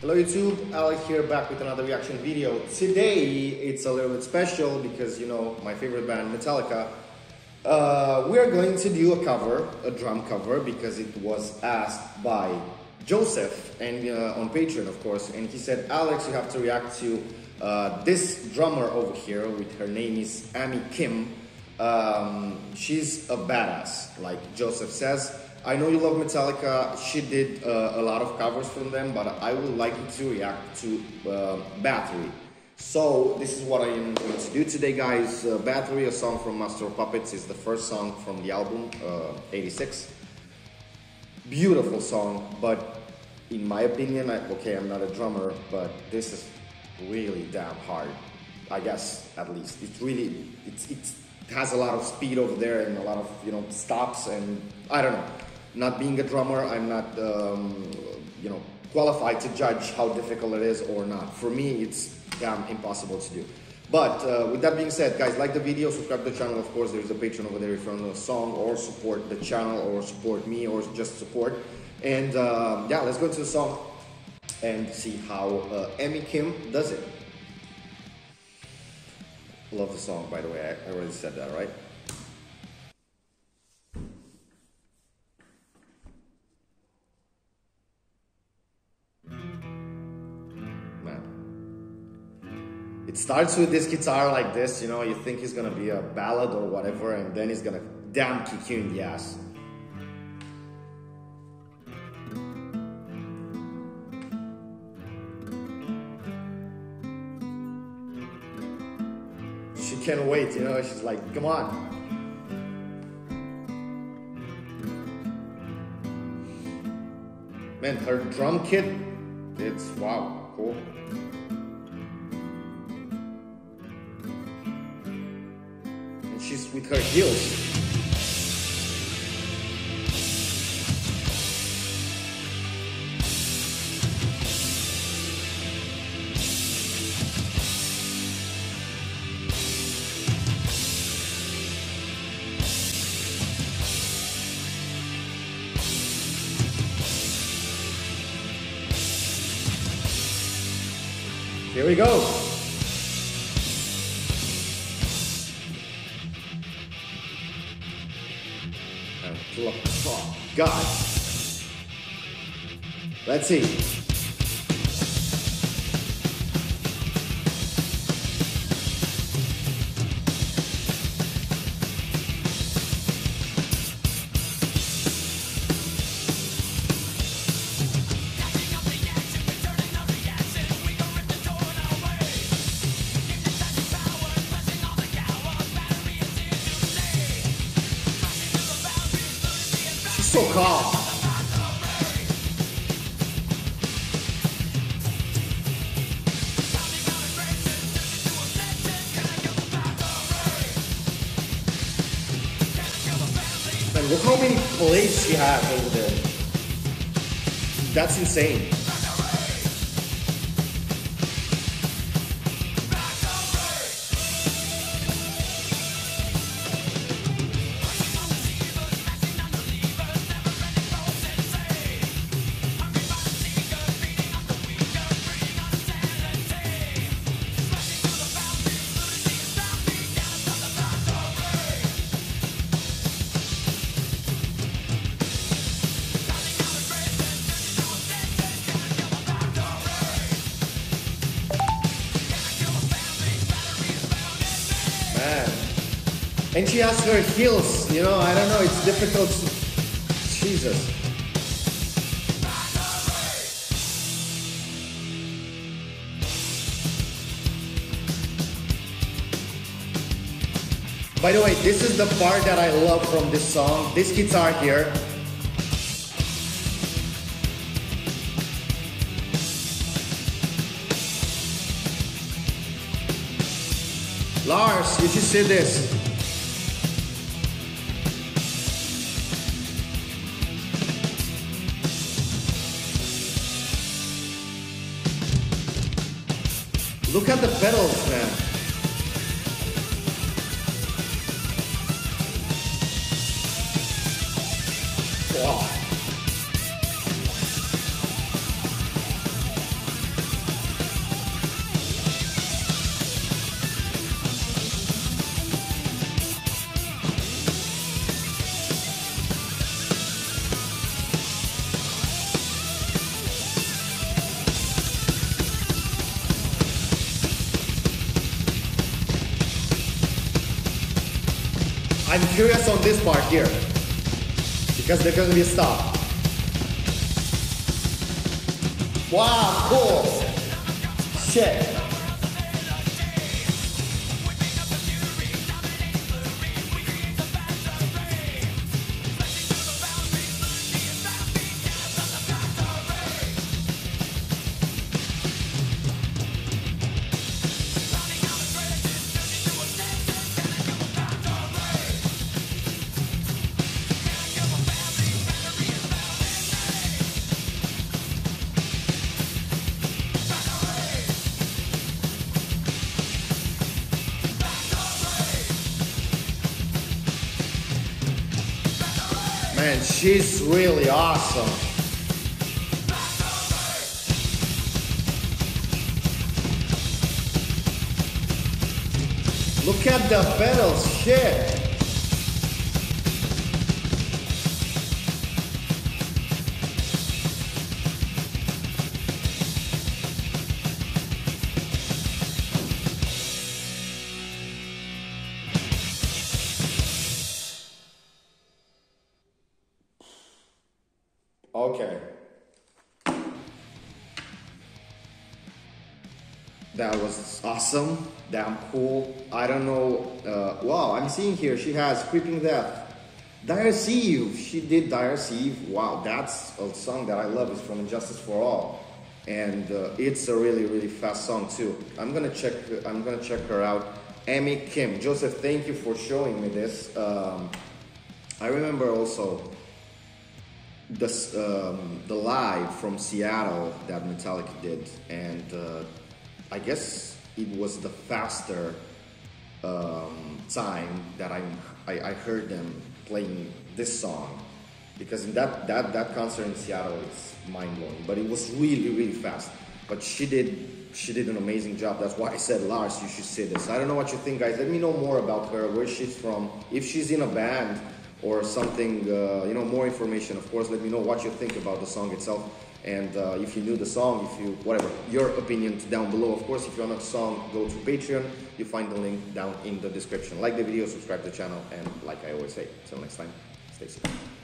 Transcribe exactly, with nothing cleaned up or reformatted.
Hello YouTube, Alec here, back with another reaction video. Today it's a little bit special because, you know, my favorite band Metallica. Uh, we are going to do a cover, a drum cover, because it was asked by Joseph and uh, on Patreon, of course, and he said, Alex, you have to react to uh, this drummer over here, with her name is Ami Kim. Um, she's a badass, like Joseph says. I know you love Metallica, she did uh, a lot of covers from them, but I would like you to react to uh, Battery. So this is what I am going to do today, guys. Uh, Battery, a song from Master of Puppets, is the first song from the album, uh, eighty-six. Beautiful song, but in my opinion, I, okay, I'm not a drummer, but this is really damn hard, I guess, at least. It's really, it's, it's, it has a lot of speed over there and a lot of, you know, stops and I don't know. Not being a drummer, I'm not, um, you know, qualified to judge how difficult it is or not. For me, it's damn impossible to do. But uh, with that being said, guys, like the video, subscribe to the channel. Of course, there's a Patreon over there if you want a song or support the channel or support me or just support. And uh, yeah, let's go into the song and see how uh, Ami Kim does it. Love the song, by the way. I already said that, right? It starts with this guitar like this, you know, you think it's gonna be a ballad or whatever, and then it's gonna damn kick you in the ass. She can't wait, you know, she's like, come on. Man, her drum kit, it's wow, cool. She's with her heels. Here we go. Oh, God. Let's see. So calm. And look how many plates she has over there. That's insane. And she has her heels, you know, I don't know, it's difficult to... Jesus. By the way, this is the part that I love from this song, this guitar here. Lars, you should see this. Look at the pedals, man. Wow. I'm curious on this part here, because they're gonna be stopped. Wow, cool. Shit. Man, she's really awesome. Look at the pedals, shit. Okay. That was awesome. Damn cool. I don't know. Uh, wow, I'm seeing here she has Creeping Death. Dyers Eve. She did Dyers Eve. Wow, that's a song that I love. It's from Injustice for All. And uh, it's a really, really fast song too. I'm gonna check, I'm gonna check her out. Ami Kim. Joseph, thank you for showing me this. Um, I remember also This, um, the live from Seattle that Metallica did, and uh, I guess it was the faster um, time that I, I I heard them playing this song, because in that that that concert in Seattle, it's mind blowing. But it was really really fast. But she did she did an amazing job. That's why I said, Lars, you should see this. I don't know what you think, guys. Let me know more about her, where she's from, if she's in a band or something, uh, you know, more information. Of course, let me know what you think about the song itself, and uh, if you knew the song, if you, whatever, your opinion down below. Of course, if you're not a song, go to Patreon. You find the link down in the description. Like the video, subscribe to the channel, and like I always say, till next time, stay safe.